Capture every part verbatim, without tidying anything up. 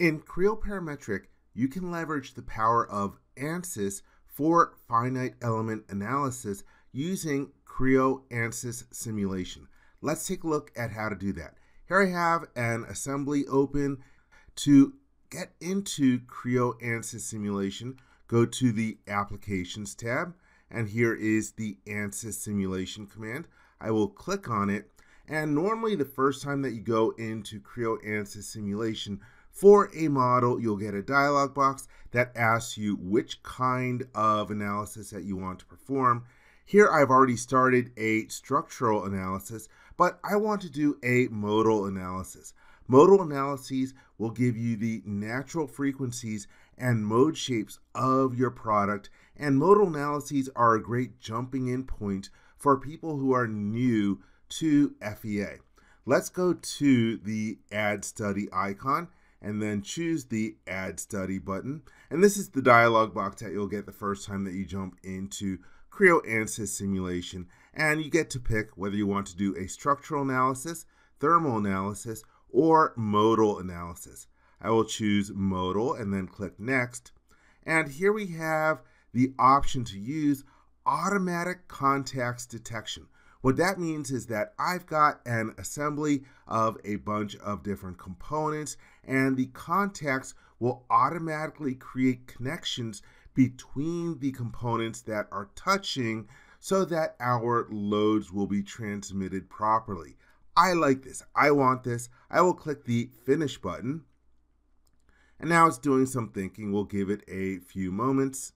In Creo Parametric, you can leverage the power of ANSYS for finite element analysis using Creo ANSYS simulation. Let's take a look at how to do that. Here I have an assembly open. To get into Creo ANSYS simulation, go to the Applications tab, and here is the ANSYS simulation command. I will click on it, and normally the first time that you go into Creo ANSYS simulation for a model, you'll get a dialog box that asks you which kind of analysis that you want to perform. Here I've already started a structural analysis, but I want to do a modal analysis. Modal analyses will give you the natural frequencies and mode shapes of your product, and modal analyses are a great jumping in point for people who are new to F E A. Let's go to the Add Study icon and then choose the Add Study button. And this is the dialog box that you'll get the first time that you jump into Creo ANSYS simulation, and you get to pick whether you want to do a structural analysis, thermal analysis, or modal analysis. I will choose modal and then click Next. And here we have the option to use automatic context detection. What that means is that I've got an assembly of a bunch of different components, and the context will automatically create connections between the components that are touching so that our loads will be transmitted properly. I like this. I want this. I will click the Finish button. And now it's doing some thinking. We'll give it a few moments.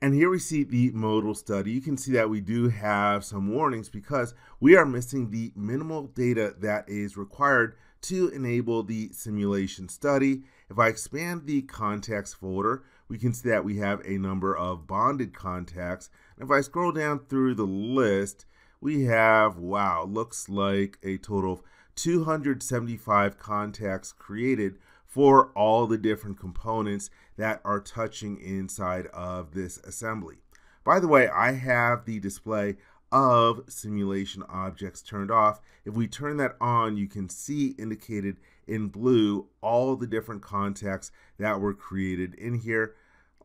And here we see the modal study. You can see that we do have some warnings because we are missing the minimal data that is required to enable the simulation study. If I expand the contacts folder, we can see that we have a number of bonded contacts. And if I scroll down through the list, we have, wow, looks like a total of two hundred seventy-five contacts created for all the different components that are touching inside of this assembly. By the way, I have the display of simulation objects turned off. If we turn that on, you can see indicated in blue all the different contacts that were created in here.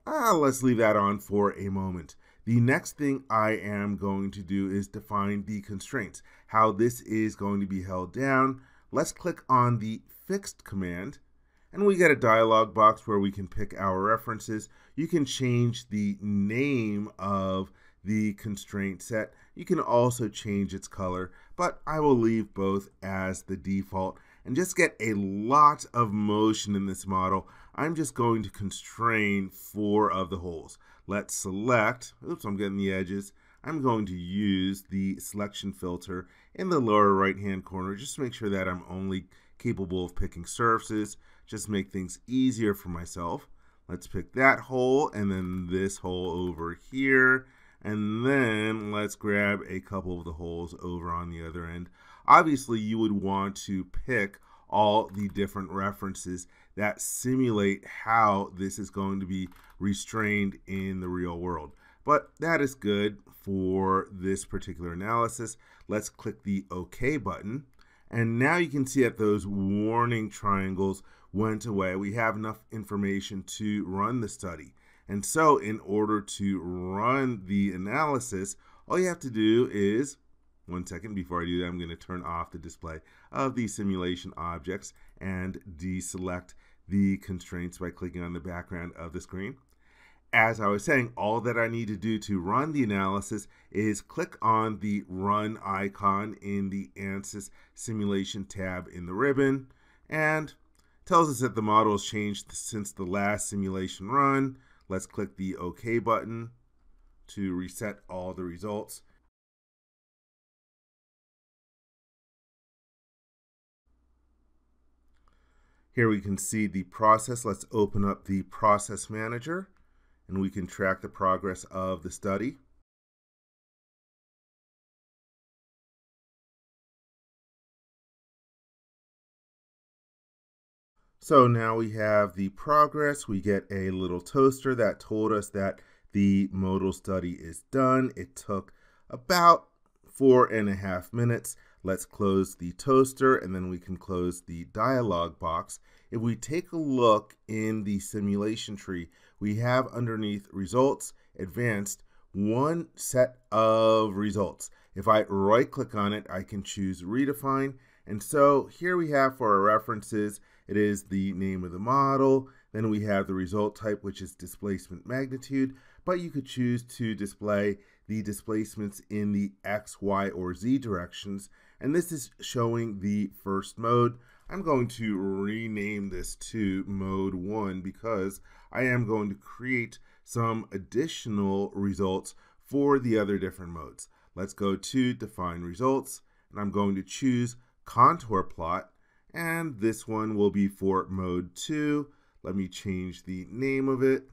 Ah, let's leave that on for a moment. The next thing I am going to do is define the constraints, how this is going to be held down. Let's click on the Fixed command. And we get a dialog box where we can pick our references. You can change the name of the constraint set. You can also change its color, but I will leave both as the default and just get a lot of motion in this model. I'm just going to constrain four of the holes. Let's select, oops, I'm getting the edges. I'm going to use the selection filter in the lower right-hand corner just to make sure that I'm only capable of picking surfaces, just make things easier for myself. Let's pick that hole and then this hole over here. And then let's grab a couple of the holes over on the other end. Obviously, you would want to pick all the different references that simulate how this is going to be restrained in the real world. But that is good for this particular analysis. Let's click the OK button. And now you can see that those warning triangles went away. We have enough information to run the study. And so in order to run the analysis, all you have to do is, one second before I do that, I'm going to turn off the display of the simulation objects and deselect the constraints by clicking on the background of the screen. As I was saying, all that I need to do to run the analysis is click on the Run icon in the ANSYS simulation tab in the ribbon, and tells us that the model has changed since the last simulation run. Let's click the OK button to reset all the results. Here we can see the process. Let's open up the Process Manager, and we can track the progress of the study. So now we have the progress. We get a little toaster that told us that the modal study is done. It took about four and a half minutes. Let's close the toaster, and then we can close the dialog box. If we take a look in the simulation tree, we have underneath results, advanced, one set of results. If I right click on it, I can choose redefine. And so here we have for our references, it is the name of the model. Then we have the result type, which is displacement magnitude, but you could choose to display the displacements in the X, Y, or Z directions. And this is showing the first mode. I'm going to rename this to mode one because I am going to create some additional results for the other different modes. Let's go to define results, and I'm going to choose contour plot, and this one will be for mode two. Let me change the name of it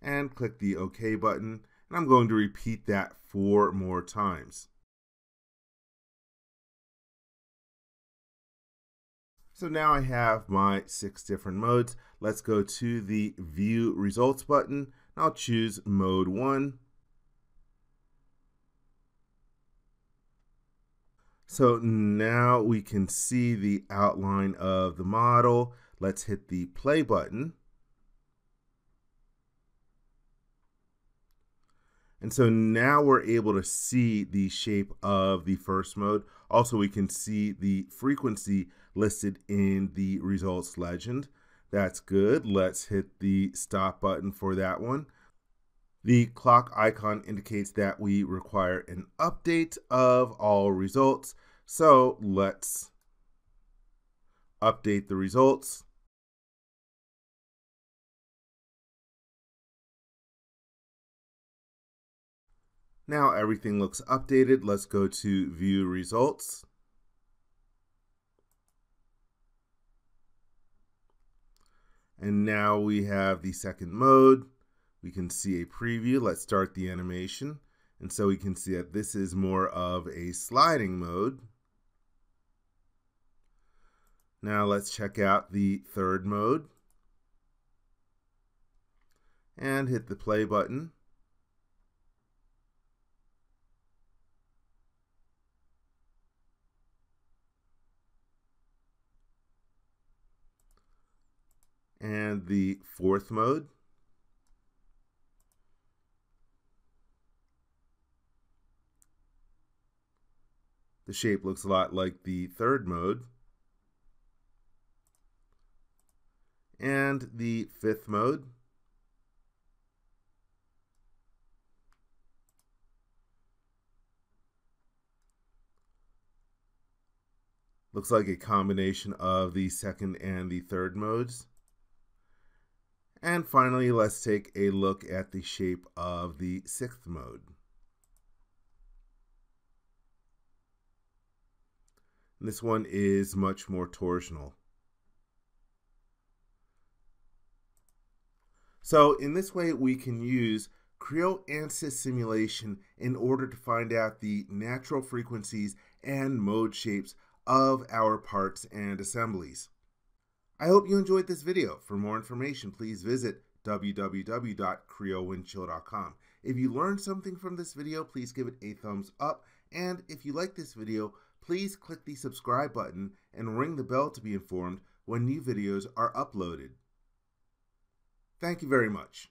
and click the OK button. And I'm going to repeat that four more times. So now I have my six different modes. Let's go to the View Results button, and I'll choose Mode one. So now we can see the outline of the model. Let's hit the play button. And so now we're able to see the shape of the first mode. Also, we can see the frequency listed in the results legend. That's good. Let's hit the stop button for that one. The clock icon indicates that we require an update of all results. So let's update the results. Now everything looks updated. Let's go to View Results. And now we have the second mode. We can see a preview. Let's start the animation. And so we can see that this is more of a sliding mode. Now let's check out the third mode. And hit the play button. And the fourth mode. The shape looks a lot like the third mode. And the fifth mode. Looks like a combination of the second and the third modes. And finally, let's take a look at the shape of the sixth mode. This one is much more torsional. So in this way, we can use Creo ANSYS simulation in order to find out the natural frequencies and mode shapes of our parts and assemblies. I hope you enjoyed this video. For more information, please visit w w w dot creo wind chill dot com. If you learned something from this video, please give it a thumbs up. And if you like this video, please click the subscribe button and ring the bell to be informed when new videos are uploaded. Thank you very much.